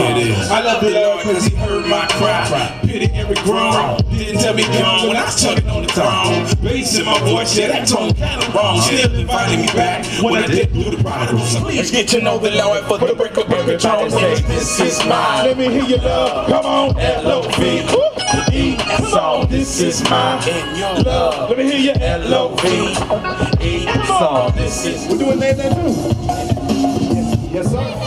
song. I love the Lord because he heard my cry. Pity every groan, didn't tell me gone when I was chugging on the throne. Bass in my voice, yeah, that tone kind of wrong. Still inviting me back when I did do the prodigal. So please get to know the Lord for the break of every tone. Say, this is mine. Let me hear your love. Come on, L.O.V. E song, this is mine. And your love. Let me hear your L.O.V. E song, this is mine. We're doing that too. Yes, sir.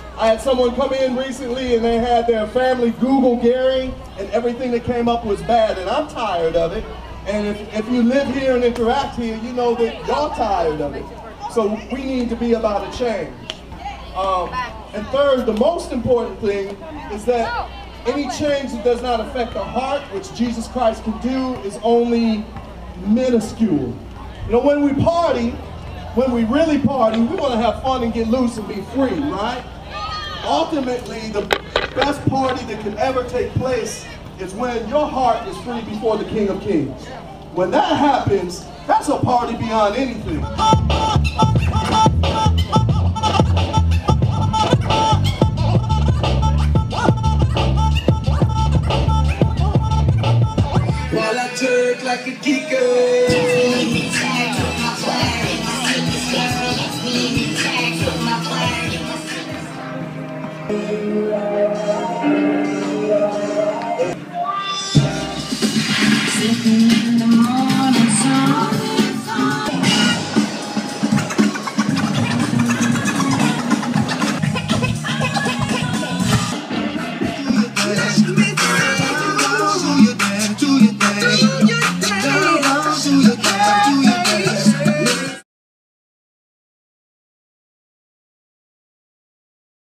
had someone come in recently and they had their family Google Gary and everything that came up was bad, and I'm tired of it. And if you live here and interact here, you know that y'all tired of it. So we need to be about a change. And third, the most important thing is that any change that does not affect the heart, which Jesus Christ can do, is only minuscule. You know, when we party, when we really party, we want to have fun and get loose and be free, right? Ultimately, the best party that can ever take place is when your heart is free before the King of Kings. When that happens, that's a party beyond anything. While I jerk like a geeker. Sitting in the morning sun.